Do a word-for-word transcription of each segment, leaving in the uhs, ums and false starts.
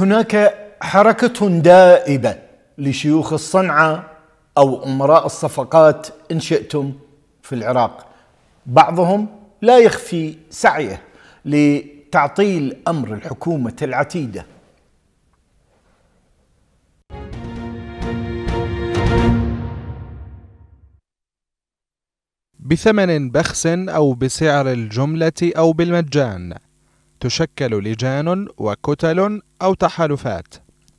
هناك حركة دائبة لشيوخ الصنعة أو أمراء الصفقات إن شئتم في العراق، بعضهم لا يخفي سعيه لتعطيل أمر الحكومة العتيدة. بثمن بخس أو بسعر الجملة أو بالمجان، تشكل لجان وكتل أو تحالفات،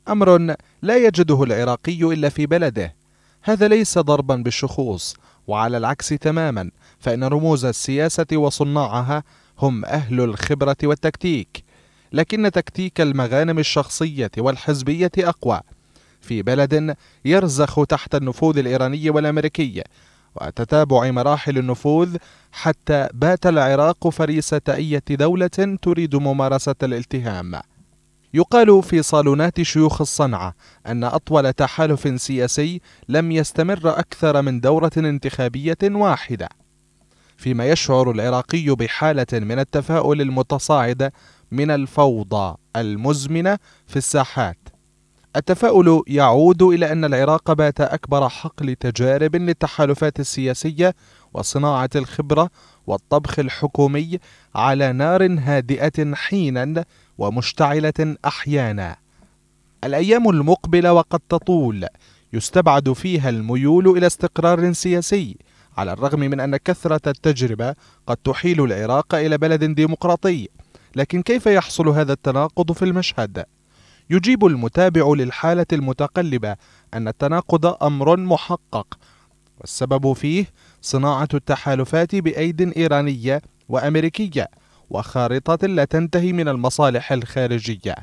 أمر لا يجده العراقي إلا في بلده. هذا ليس ضربا بالشخوص، وعلى العكس تماما، فإن رموز السياسة وصناعها هم أهل الخبرة والتكتيك، لكن تكتيك المغانم الشخصية والحزبية أقوى في بلد يرزخ تحت النفوذ الإيراني والأمريكي وتتابع مراحل النفوذ، حتى بات العراق فريسة أي دولة تريد ممارسة الالتهام. يقال في صالونات شيوخ الصنعة أن أطول تحالف سياسي لم يستمر أكثر من دورة انتخابية واحدة، فيما يشعر العراقي بحالة من التفاؤل المتصاعد من الفوضى المزمنة في الساحات. التفاؤل يعود إلى أن العراق بات أكبر حقل تجارب للتحالفات السياسية وصناعة الخبرة والطبخ الحكومي على نار هادئة حينا ومشتعلة أحيانا. الأيام المقبلة وقد تطول يستبعد فيها الميول إلى استقرار سياسي، على الرغم من أن كثرة التجربة قد تحيل العراق إلى بلد ديمقراطي، لكن كيف يحصل هذا التناقض في المشهد؟ يجيب المتابع للحالة المتقلبة أن التناقض أمر محقق، والسبب فيه صناعة التحالفات بأيد إيرانية وأمريكية وخارطة لا تنتهي من المصالح الخارجية.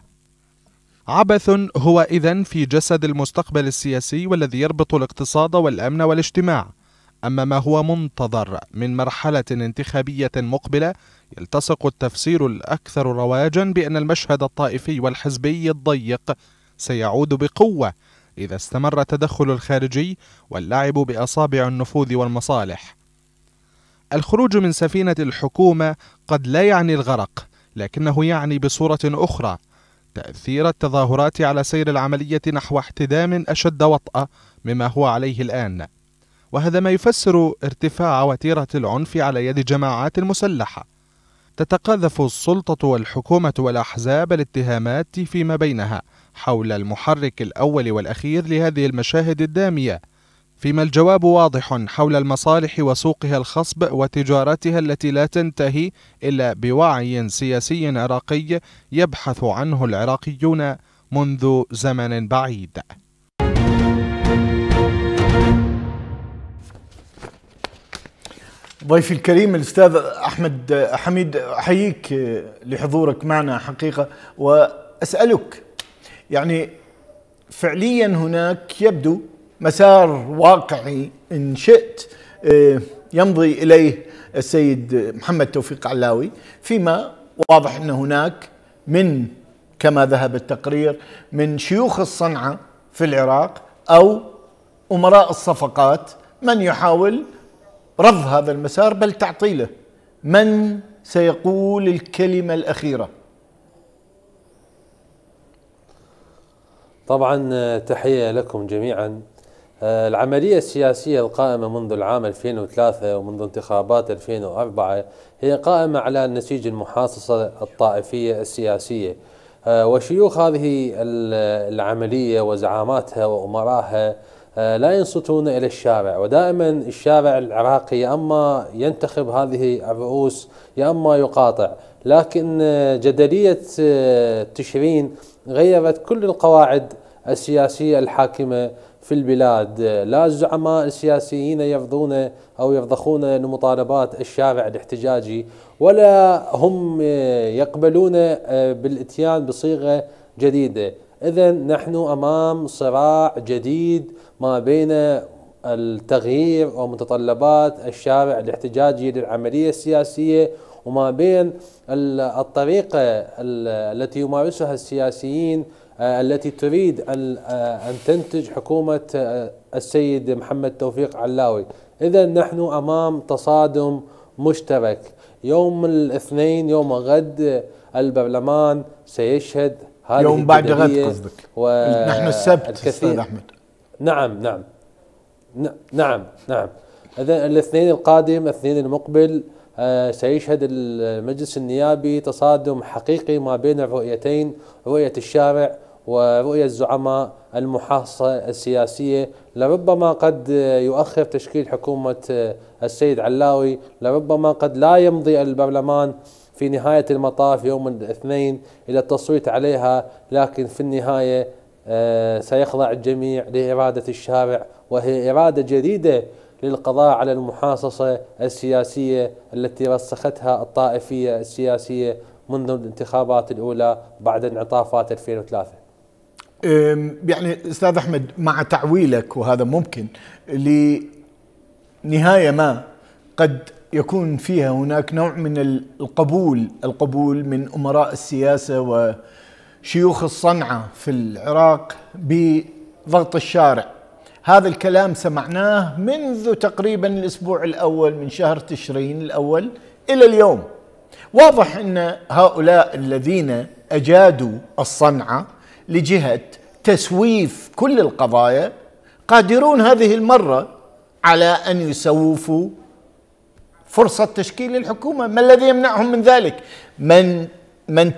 عبث هو إذن في جسد المستقبل السياسي والذي يربط الاقتصاد والأمن والاجتماع. أما ما هو منتظر من مرحلة انتخابية مقبلة، يلتصق التفسير الأكثر رواجا بأن المشهد الطائفي والحزبي الضيق سيعود بقوة إذا استمر التدخل الخارجي واللعب بأصابع النفوذ والمصالح. الخروج من سفينة الحكومة قد لا يعني الغرق، لكنه يعني بصورة أخرى تأثير التظاهرات على سير العملية نحو احتدام أشد وطأ مما هو عليه الآن، وهذا ما يفسر ارتفاع وتيرة العنف على يد جماعات مسلحة. تتقاذف السلطة والحكومة والأحزاب الاتهامات فيما بينها حول المحرك الأول والأخير لهذه المشاهد الدامية، فيما الجواب واضح حول المصالح وسوقها الخصب وتجارتها التي لا تنتهي إلا بوعي سياسي عراقي يبحث عنه العراقيون منذ زمن بعيد. ضيفي الكريم الأستاذ أحمد حميد، أحييك لحضورك معنا حقيقة، وأسألك يعني فعليا هناك يبدو مسار واقعي إن شئت يمضي إليه السيد محمد توفيق علاوي، فيما واضح أن هناك من كما ذهب التقرير من شيوخ الصنعة في العراق أو أمراء الصفقات من يحاول رفض هذا المسار بل تعطيله. من سيقول الكلمة الأخيرة؟ طبعا تحية لكم جميعا. العملية السياسية القائمة منذ العام ألفين وثلاثة ومنذ انتخابات ألفين وأربعة هي قائمة على نسيج المحاصصة الطائفية السياسية، وشيوخ هذه العملية وزعاماتها وأمراها لا ينصتون إلى الشارع، ودائما الشارع العراقي يا أما ينتخب هذه الرؤوس يا أما يقاطع. لكن جدلية تشرين غيرت كل القواعد السياسية الحاكمة في البلاد. لا الزعماء السياسيين يرضون أو يرضخون لمطالبات الشارع الاحتجاجي، ولا هم يقبلون بالإتيان بصيغة جديدة. إذا نحن أمام صراع جديد ما بين التغيير ومتطلبات الشارع الاحتجاجي للعملية السياسية وما بين الطريقة التي يمارسها السياسيين التي تريد أن تنتج حكومة السيد محمد توفيق علاوي. إذا نحن أمام تصادم مشترك. يوم الاثنين يوم غد البرلمان سيشهد يوم بعد غد قصدك و... نحن السبت استاذ احمد. نعم نعم نعم نعم اذا الاثنين القادم الاثنين المقبل سيشهد المجلس النيابي تصادم حقيقي ما بين الرؤيتين، رؤية الشارع ورؤية الزعماء المحاصة السياسية. لربما قد يؤخر تشكيل حكومة السيد علاوي، لربما قد لا يمضي البرلمان في نهاية المطاف يوم الاثنين إلى التصويت عليها، لكن في النهاية سيخضع الجميع لإرادة الشارع، وهي إرادة جديدة للقضاء على المحاصصة السياسية التي رسختها الطائفية السياسية منذ الانتخابات الأولى بعد انعطافات ألفين وثلاثة. يعني أستاذ أحمد، مع تعويلك وهذا ممكن لنهاية ما قد يكون فيها هناك نوع من القبول القبول من أمراء السياسة وشيوخ الصنعة في العراق بضغط الشارع، هذا الكلام سمعناه منذ تقريبا الأسبوع الأول من شهر تشرين الأول إلى اليوم. واضح أن هؤلاء الذين أجادوا الصنعة لجهة تسويف كل القضايا قادرون هذه المرة على أن يسوفوا فرصة تشكيل الحكومة. ما الذي يمنعهم من ذلك؟ من من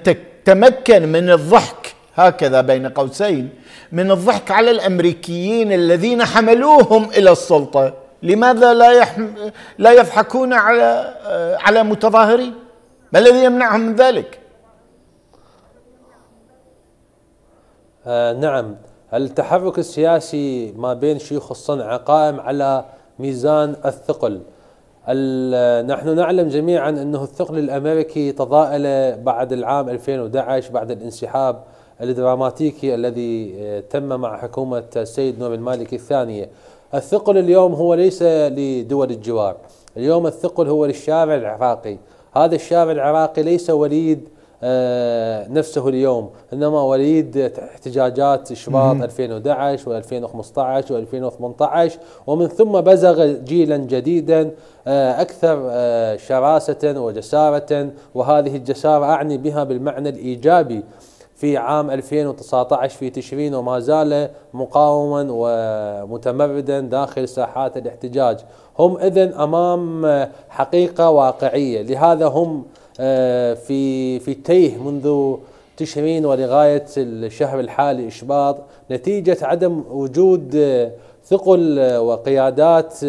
تمكن من الضحك، هكذا بين قوسين، من الضحك على الأمريكيين الذين حملوهم إلى السلطة، لماذا لا يحم... لا يضحكون على على متظاهرين؟ ما الذي يمنعهم من ذلك؟ آه نعم، التحرك السياسي ما بين شيوخ الصنعة قائم على ميزان الثقل. نحن نعلم جميعا أنه الثقل الأمريكي تضاءل بعد العام ألفين وأحد عشر بعد الانسحاب الدراماتيكي الذي تم مع حكومة السيد نوري المالكي الثانية. الثقل اليوم هو ليس لدول الجوار، اليوم الثقل هو للشارع العراقي. هذا الشارع العراقي ليس وليد نفسه اليوم، إنما وليد احتجاجات شباط ألفين وأحد عشر وألفين وخمسة عشر وألفين وثمانية عشر، ومن ثم بزغ جيلا جديدا أكثر شراسة وجسارة، وهذه الجسارة أعني بها بالمعنى الإيجابي. في عام ألفين وتسعة عشر في تشرين وما زال مقاوما ومتمردا داخل ساحات الاحتجاج. هم إذن أمام حقيقة واقعية، لهذا هم في في تيه منذ تشرين ولغاية الشهر الحالي شباط، نتيجة عدم وجود ثقل وقيادات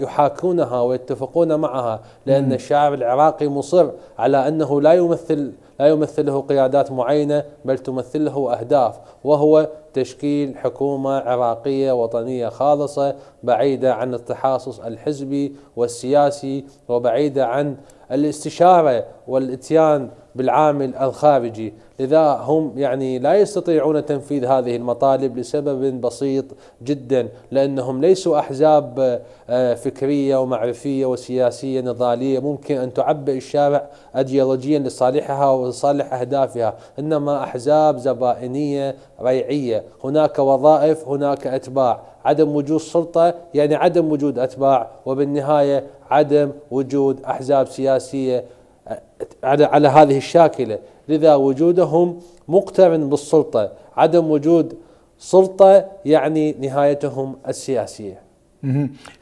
يحاكونها ويتفقون معها، لأن الشعب العراقي مصر على أنه لا يمثل لا يمثله قيادات معينة، بل تمثله أهداف، وهو تشكيل حكومة عراقية وطنية خالصة بعيدة عن التحاصص الحزبي والسياسي، وبعيدة عن الاستشارة والاتيان بالعامل الخارجي. لذا هم يعني لا يستطيعون تنفيذ هذه المطالب لسبب بسيط جدا، لأنهم ليسوا أحزاب فكرية ومعرفية وسياسية نضالية ممكن أن تعبئ الشارع أيديولوجيا لصالحها ولصالح أهدافها، إنما أحزاب زبائنية ريعية، هناك وظائف هناك أتباع. عدم وجود سلطة يعني عدم وجود أتباع، وبالنهاية عدم وجود أحزاب سياسية على هذه الشاكلة. لذا وجودهم مقترن بالسلطة، عدم وجود سلطة يعني نهايتهم السياسية.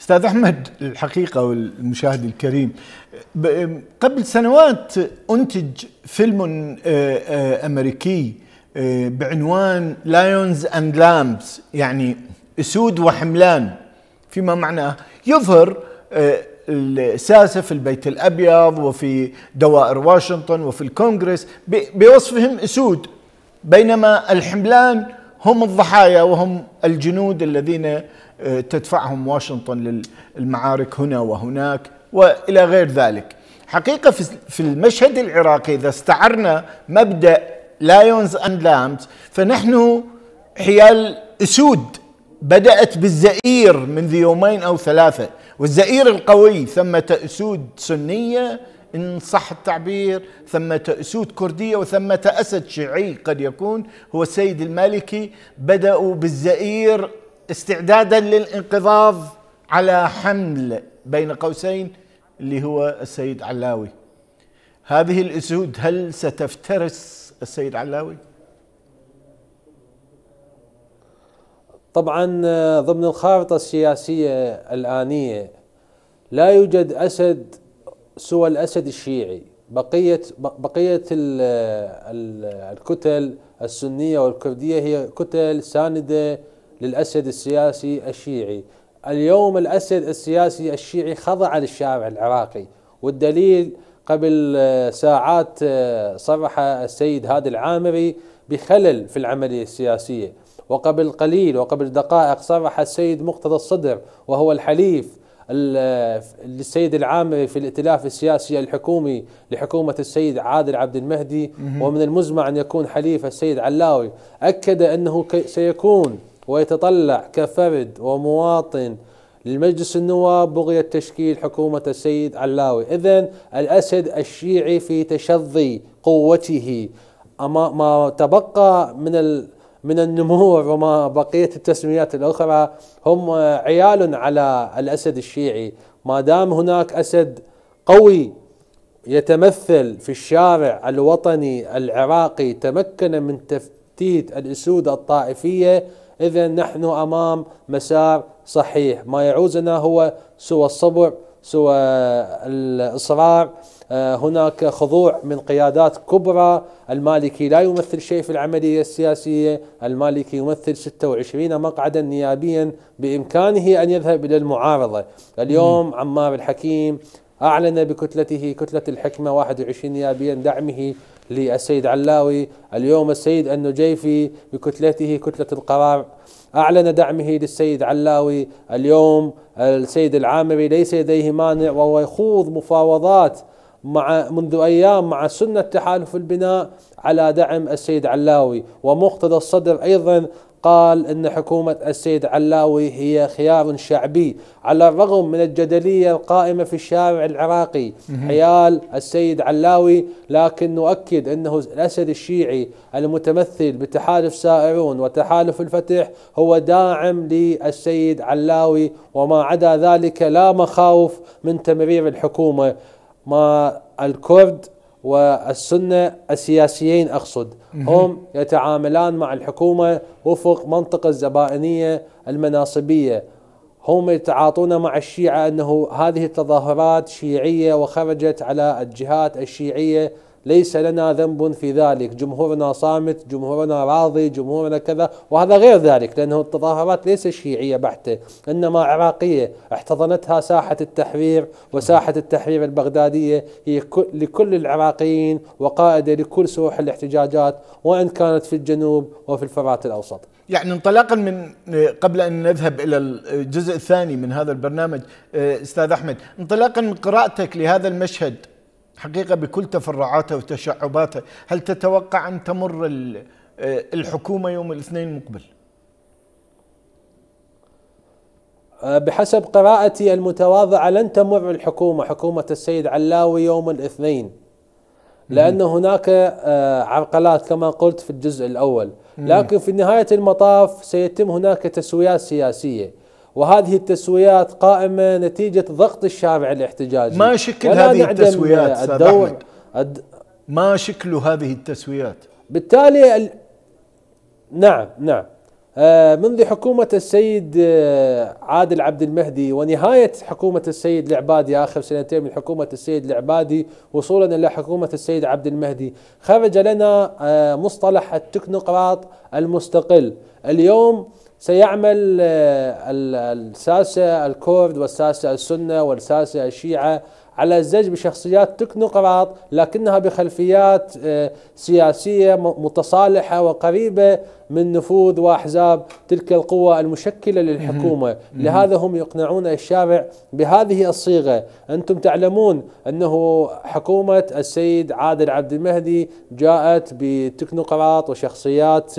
أستاذ أحمد، الحقيقة والمشاهد الكريم، قبل سنوات أنتج فيلم أمريكي بعنوان Lions and Lambs، يعني أسود وحملان، فيما معناه يظهر الساسة في البيت الأبيض وفي دوائر واشنطن وفي الكونغرس بوصفهم أسود، بينما الحملان هم الضحايا وهم الجنود الذين تدفعهم واشنطن للمعارك هنا وهناك وإلى غير ذلك. حقيقة في المشهد العراقي إذا استعرنا مبدأ لايونز أند لامبس فنحن حيال أسود، بدأت بالزئير منذ يومين أو ثلاثة، والزئير القوي، ثمة أسود سنية إن صح التعبير، ثمة أسود كردية، وثمة أسد شيعي قد يكون هو السيد المالكي. بدأوا بالزئير استعدادا للانقضاض على حمل بين قوسين اللي هو السيد علاوي. هذه الأسود هل ستفترس السيد علاوي؟ طبعا ضمن الخارطة السياسية الآنية لا يوجد أسد سوى الأسد الشيعي. بقية بقية الكتل السنية والكردية هي كتل ساندة للأسد السياسي الشيعي. اليوم الأسد السياسي الشيعي خضع للشارع العراقي، والدليل قبل ساعات صرح السيد هادي العامري بخلل في العملية السياسية، وقبل قليل وقبل دقائق صرح السيد مقتدى الصدر وهو الحليف للسيد العامري في الائتلاف السياسي الحكومي لحكومة السيد عادل عبد المهدي، ومن المزمع أن يكون حليف السيد علاوي، أكد أنه سيكون ويتطلع كفرد ومواطن لمجلس النواب بغية تشكيل حكومة السيد علاوي. إذن الأسد الشيعي في تشظي قوته. أما ما تبقى من من النمور وما بقية التسميات الأخرى هم عيال على الأسد الشيعي. ما دام هناك أسد قوي يتمثل في الشارع الوطني العراقي تمكن من تفتيت الأسود الطائفية، إذا نحن أمام مسار صحيح. ما يعوزنا هو سوى الصبر، سوى الإصرار. هناك خضوع من قيادات كبرى. المالكي لا يمثل شيء في العملية السياسية، المالكي يمثل ستة وعشرين مقعدا نيابيا بإمكانه أن يذهب إلى المعارضة. اليوم عمار الحكيم أعلن بكتلته كتلة الحكمة واحد وعشرين نيابيا دعمه للسيد علاوي. اليوم السيد النجيفي بكتلته كتلة القرار أعلن دعمه للسيد علاوي. اليوم السيد العامري ليس لديه مانع وهو يخوض مفاوضات مع منذ أيام مع سنة تحالف البناء على دعم السيد علاوي. ومقتدى الصدر أيضا قال إن حكومة السيد علاوي هي خيار شعبي على الرغم من الجدلية القائمة في الشارع العراقي حيال السيد علاوي. لكن نؤكد أنه الأسد الشيعي المتمثل بتحالف سائرون وتحالف الفتح هو داعم للسيد علاوي، وما عدا ذلك لا مخاوف من تمرير الحكومة. ما الكرد والسنة السياسيين أقصد هم يتعاملان مع الحكومة وفق منطق الزبائنية المناصبية. هم يتعاطون مع الشيعة أنه هذه التظاهرات شيعية وخرجت على الجهات الشيعية، ليس لنا ذنب في ذلك، جمهورنا صامت، جمهورنا راضي، جمهورنا كذا، وهذا غير ذلك، لأنه التظاهرات ليس شيعية بحتة إنما عراقية احتضنتها ساحة التحرير، وساحة التحرير البغدادية هي لكل العراقيين وقائدة لكل سوح الاحتجاجات وإن كانت في الجنوب وفي الفرات الأوسط. يعني انطلاقا من قبل أن نذهب إلى الجزء الثاني من هذا البرنامج أستاذ أحمد، انطلاقا من قراءتك لهذا المشهد حقيقة بكل تفرعاته وتشعباته، هل تتوقع أن تمر الحكومة يوم الاثنين المقبل؟ بحسب قراءتي المتواضعة لن تمر الحكومة حكومة السيد علاوي يوم الاثنين، لأن هناك عرقلات كما قلت في الجزء الأول، لكن في نهاية المطاف سيتم هناك تسويات سياسية، وهذه التسويات قائمة نتيجة ضغط الشارع الاحتجاجي. ما شكل هذه التسويات أستاذ أحمد؟ الد... ما شكل هذه التسويات؟ بالتالي ال... نعم نعم آه منذ حكومة السيد آه عادل عبد المهدي ونهاية حكومة السيد العبادي، آخر سنتين من حكومة السيد العبادي وصولا إلى حكومة السيد عبد المهدي، خرج لنا آه مصطلح التكنوقراط المستقل. اليوم سيعمل الساسة الكرد والساسة السنة والساسة الشيعة على الزج بشخصيات تكنوقراط لكنها بخلفيات سياسية متصالحة وقريبة من نفوذ وأحزاب تلك القوى المشكلة للحكومة. لهذا هم يقنعون الشارع بهذه الصيغة. أنتم تعلمون أنه حكومة السيد عادل عبد المهدي جاءت بتكنوقراط وشخصيات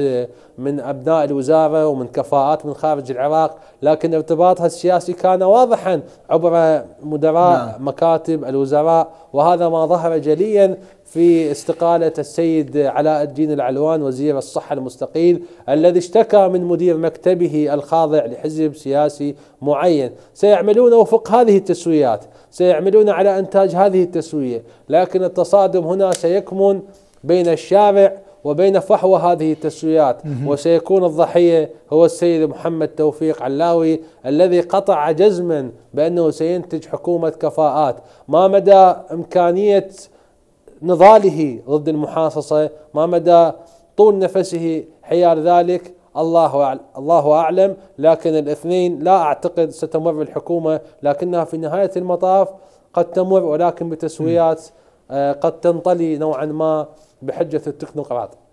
من أبناء الوزارة ومن كفاءات من خارج العراق، لكن ارتباطها السياسي كان واضحا عبر مدراء مكاتب الوزراء، وهذا ما ظهر جليا في استقالة السيد علاء الدين العلوان وزير الصحة المستقيل الذي اشتكى من مدير مكتبه الخاضع لحزب سياسي معين. سيعملون وفق هذه التسويات، سيعملون على إنتاج هذه التسوية، لكن التصادم هنا سيكمن بين الشارع وبين فحوى هذه التسويات، وسيكون الضحية هو السيد محمد توفيق علاوي الذي قطع جزما بأنه سينتج حكومة كفاءات. ما مدى إمكانية نضاله ضد المحاصصة، ما مدى طول نفسه حيال ذلك، الله الله أعلم. لكن الاثنين لا أعتقد ستمر الحكومة، لكنها في نهاية المطاف قد تمر ولكن بتسويات قد تنطلي نوعا ما بحجة التكنوقراط.